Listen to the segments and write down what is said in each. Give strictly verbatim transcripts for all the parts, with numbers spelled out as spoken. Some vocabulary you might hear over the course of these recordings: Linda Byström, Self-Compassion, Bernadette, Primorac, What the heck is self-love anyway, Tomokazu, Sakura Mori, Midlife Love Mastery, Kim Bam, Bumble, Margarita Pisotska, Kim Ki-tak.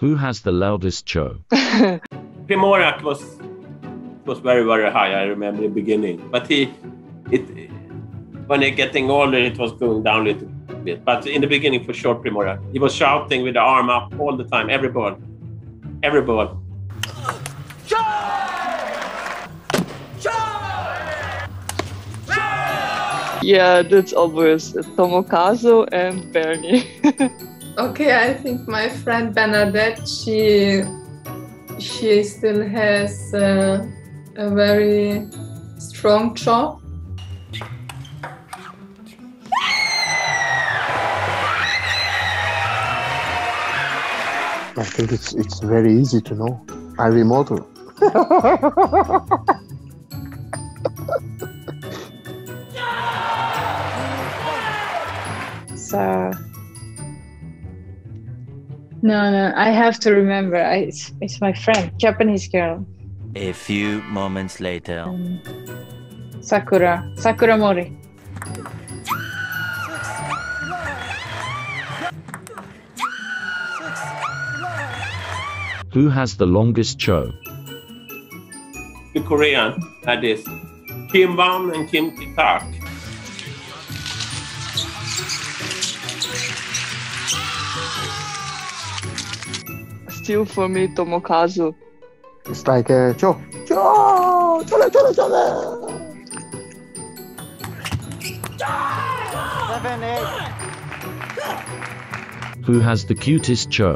Who has the loudest C H O? Primorac was was very very high. I remember the beginning, but he it when he getting older, it was going down a little bit. But in the beginning, for sure, Primorac. He was shouting with the arm up all the time, every ball, every ball. C H O! C H O! C H O! Yeah, that's obvious. Tomokazu and Bernie. Okay, I think my friend Bernadette, she, she still has uh, a very strong C H O. I think it's, it's very easy to know. I remodel. So... No, no, I have to remember. I, it's, it's my friend, Japanese girl. A few moments later. Um, Sakura. Sakura Mori. Who has the longest C H O? The Korean had this. Kim Bam and Kim Ki-tak. Still for me, Tomokazu. It's like a C H O. C H O! Chole, chole, chole! Seven, eight. Who has the cutest C H O?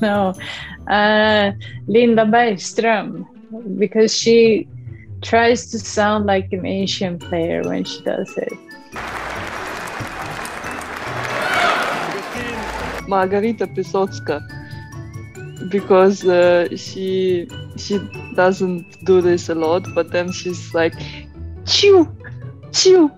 No, uh, Linda Byström, because she tries to sound like an Asian player when she does it. Margarita Pisotska, because uh, she she doesn't do this a lot, but then she's like, chew, chew.